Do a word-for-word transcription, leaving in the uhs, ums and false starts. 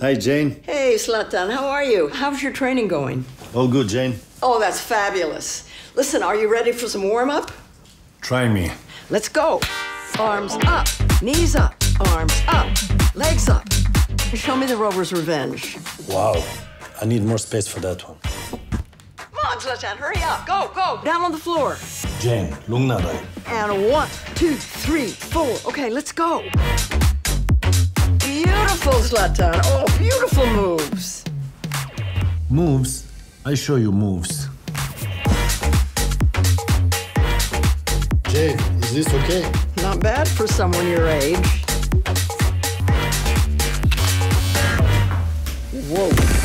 Hi, Jane. Hey, Zlatan, how are you? How's your training going? All good, Jane. Oh, that's fabulous. Listen, are you ready for some warm-up? Try me. Let's go. Arms up, knees up, arms up, legs up. Show me the Rover's Revenge. Wow, I need more space for that one. Come on, Zlatan, hurry up. Go, go, down on the floor. Jane, look not right. And one, two, three, four. Okay, let's go. Beautiful, Zlatan. Oh, beautiful moves. Moves? I show you moves. Jay, is this okay? Not bad for someone your age. Whoa.